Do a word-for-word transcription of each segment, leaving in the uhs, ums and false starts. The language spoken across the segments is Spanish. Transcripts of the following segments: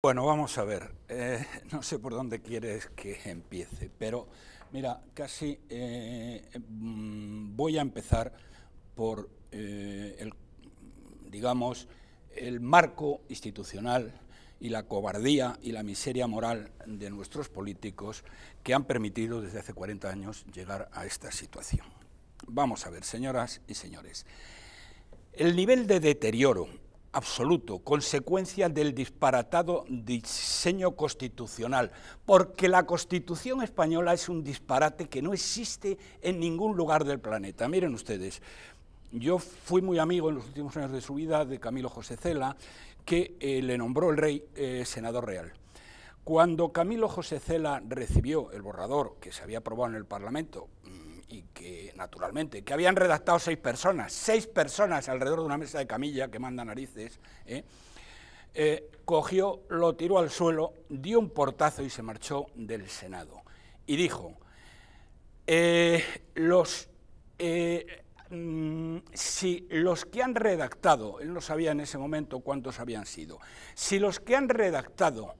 Bueno, vamos a ver, eh, no sé por dónde quieres que empiece, pero mira, casi eh, voy a empezar por, eh, el, digamos, el marco institucional y la cobardía y la miseria moral de nuestros políticos que han permitido desde hace cuarenta años llegar a esta situación. Vamos a ver, señoras y señores, el nivel de deterioro absoluto, consecuencia del disparatado diseño constitucional, porque la Constitución española es un disparate que no existe en ningún lugar del planeta. Miren ustedes, yo fui muy amigo en los últimos años de su vida de Camilo José Cela, que eh, le nombró el rey eh, senador real. Cuando Camilo José Cela recibió el borrador que se había aprobado en el Parlamento, y que, naturalmente, que habían redactado seis personas, seis personas alrededor de una mesa de camilla que manda narices, ¿eh? Eh, cogió, lo tiró al suelo, dio un portazo y se marchó del Senado. Y dijo, eh, los, eh, mmm, si los que han redactado, él no sabía en ese momento cuántos habían sido, si los que han redactado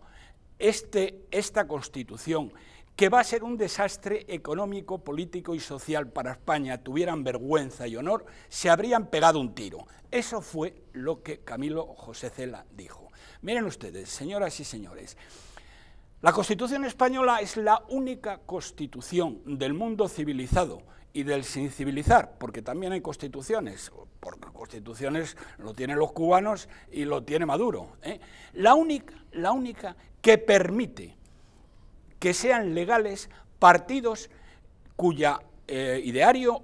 este, esta Constitución, que va a ser un desastre económico, político y social para España, tuvieran vergüenza y honor, se habrían pegado un tiro. Eso fue lo que Camilo José Cela dijo. Miren ustedes, señoras y señores, la Constitución española es la única Constitución del mundo civilizado y del sin civilizar, porque también hay constituciones, porque constituciones lo tienen los cubanos y lo tiene Maduro, ¿eh? La única, la única que permite que sean legales partidos cuya eh, ideario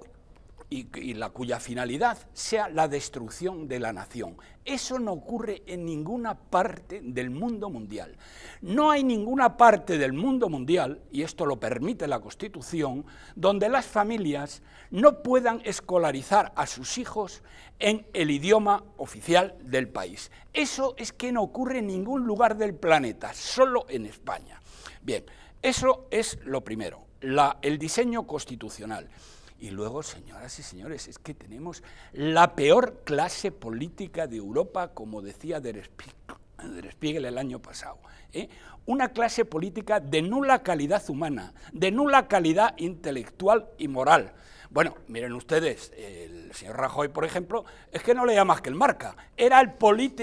y, y la cuya finalidad sea la destrucción de la nación. Eso no ocurre en ninguna parte del mundo mundial. No hay ninguna parte del mundo mundial, y esto lo permite la Constitución, donde las familias no puedan escolarizar a sus hijos en el idioma oficial del país. Eso es que no ocurre en ningún lugar del planeta, solo en España. Bien, eso es lo primero, la, el diseño constitucional. Y luego, señoras y señores, es que tenemos la peor clase política de Europa, como decía Der Spiegel, Der Spiegel el año pasado, ¿eh? Una clase política de nula calidad humana, de nula calidad intelectual y moral. Bueno, miren ustedes, el señor Rajoy, por ejemplo, es que no le llamas que el marca, era el,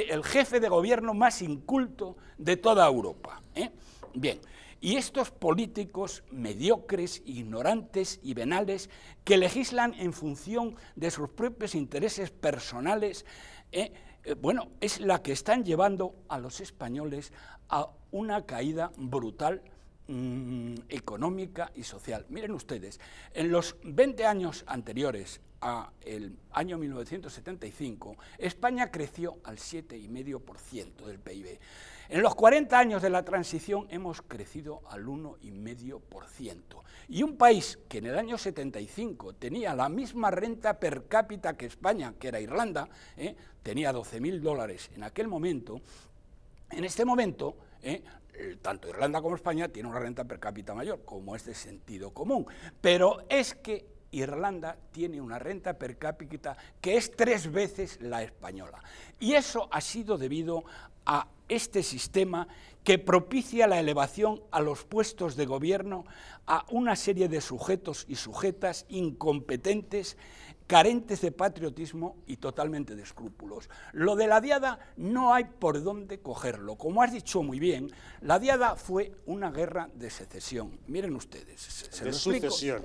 el jefe de gobierno más inculto de toda Europa, ¿eh? Bien. Y estos políticos mediocres, ignorantes y venales que legislan en función de sus propios intereses personales, eh, eh, bueno, es la que están llevando a los españoles a una caída brutal mmm, económica y social. Miren ustedes, en los veinte años anteriores al año mil novecientos setenta y cinco, España creció al siete coma cinco por ciento del P I B. En los cuarenta años de la transición hemos crecido al uno coma cinco por ciento. Y un país que en el año setenta y cinco tenía la misma renta per cápita que España, que era Irlanda, ¿eh? Tenía doce mil dólares en aquel momento, en este momento, ¿eh? Tanto Irlanda como España tiene una renta per cápita mayor, como es de sentido común. Pero es que Irlanda tiene una renta per cápita que es tres veces la española. Y eso ha sido debido a este sistema que propicia la elevación a los puestos de gobierno a una serie de sujetos y sujetas incompetentes, carentes de patriotismo y totalmente de escrúpulos. Lo de la Diada no hay por dónde cogerlo. Como has dicho muy bien, la Diada fue una guerra de secesión. Miren ustedes, se de sucesión.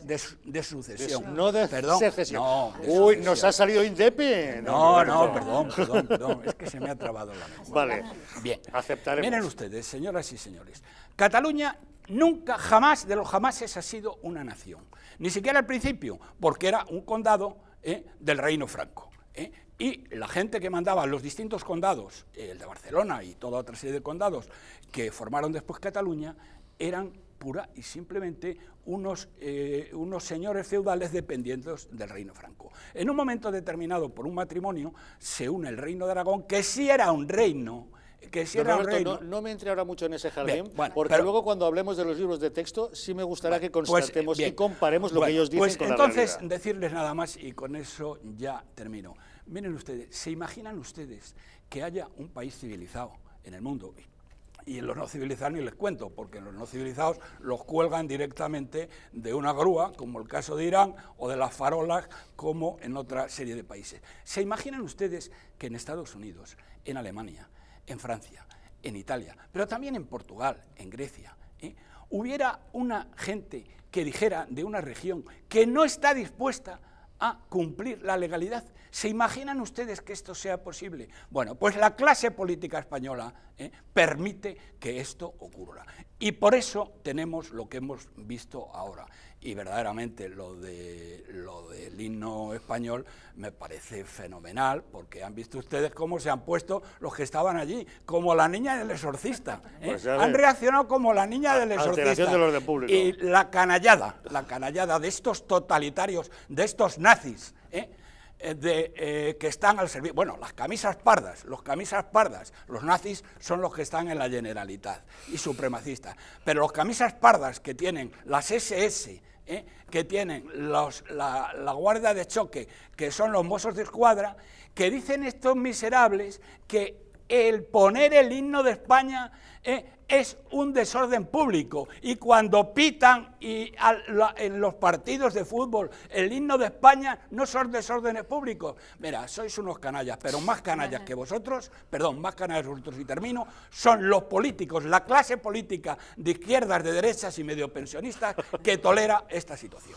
De, de sucesión. De, no de perdón, secesión. No, de Uy, sucesión. Nos ha salido Indepe. No, no, no perdón, perdón, perdón. Es que se me ha trabado la lengua. Vale. Bien. Aceptaremos. Miren ustedes, señoras y señores. Cataluña nunca, jamás de los jamases ha sido una nación. Ni siquiera al principio, porque era un condado eh, del Reino Franco. Eh, y la gente que mandaba los distintos condados, eh, el de Barcelona y toda otra serie de condados que formaron después Cataluña, eran pura y simplemente unos, eh, unos señores feudales dependientes del Reino Franco. En un momento determinado, por un matrimonio, se une el Reino de Aragón, que sí era un reino. Que si era Roberto, reino... no, no me entre ahora mucho en ese jardín, bien, bueno, porque pero, luego cuando hablemos de los libros de texto sí me gustará que constatemos pues, y comparemos lo bueno, que ellos dicen pues, con entonces, la realidad. Decirles nada más y con eso ya termino. Miren ustedes, ¿se imaginan ustedes que haya un país civilizado en el mundo? y en los no civilizados ni les cuento, porque en los no civilizados los cuelgan directamente de una grúa, como el caso de Irán, o de las farolas, como en otra serie de países. ¿Se imaginan ustedes que en Estados Unidos, en Alemania, en Francia, en Italia, pero también en Portugal, en Grecia, ¿eh? hubiera una gente que dijera de una región que no está dispuesta a cumplir la legalidad? ¿Se imaginan ustedes que esto sea posible? Bueno, pues la clase política española eh, permite que esto ocurra. Y por eso tenemos lo que hemos visto ahora. Y verdaderamente lo de, lo del himno español me parece fenomenal, porque han visto ustedes cómo se han puesto los que estaban allí, como la niña del exorcista. ¿eh? Pues han reaccionado como la niña del exorcista. De los de público. Y la canallada, la canallada de estos totalitarios, de estos nazis, ¿eh? De, eh, que están al servicio, bueno, las camisas pardas, los camisas pardas, los nazis son los que están en la Generalitat y supremacistas, pero los camisas pardas que tienen las ese ese, eh, que tienen los, la, la guardia de choque, que son los mozos de escuadra, que dicen estos miserables que el poner el himno de España eh, es un desorden público, y cuando pitan y la, en los partidos de fútbol el himno de España no son desórdenes públicos. Mira, sois unos canallas, pero más canallas que vosotros, perdón, más canallas que vosotros, y termino, son los políticos, la clase política de izquierdas, de derechas y medio pensionistas que tolera esta situación.